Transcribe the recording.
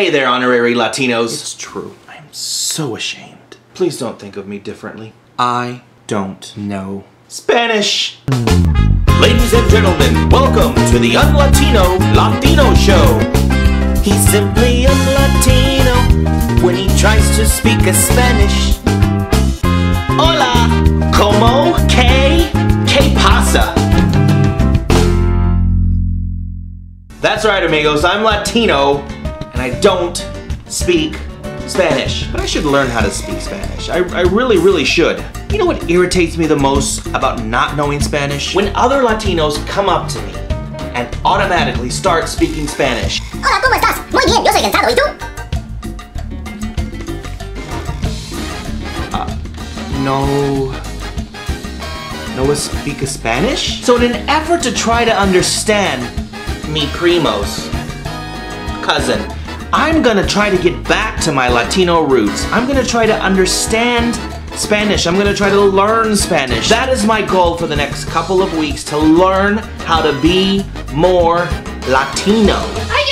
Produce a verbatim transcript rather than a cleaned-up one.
Hey there, honorary Latinos. It's true. I am so ashamed. Please don't think of me differently. I don't know Spanish. Ladies and gentlemen, welcome to the Un-Latino Latino Show. He's simply a Latino when he tries to speak a Spanish. Hola, como que, que pasa? That's right, amigos, I'm Latino and I don't speak Spanish. But I should learn how to speak Spanish. I, I really, really should. You know what irritates me the most about not knowing Spanish? When other Latinos come up to me and automatically start speaking Spanish. Hola, ¿cómo estás? Muy bien, yo soy cansado, ¿y tú? Uh, no... No speak Spanish? So in an effort to try to understand mi primos, cousin, I'm gonna try to get back to my Latino roots. I'm gonna try to understand Spanish. I'm gonna try to learn Spanish. That is my goal for the next couple of weeks, to learn how to be more Latino. I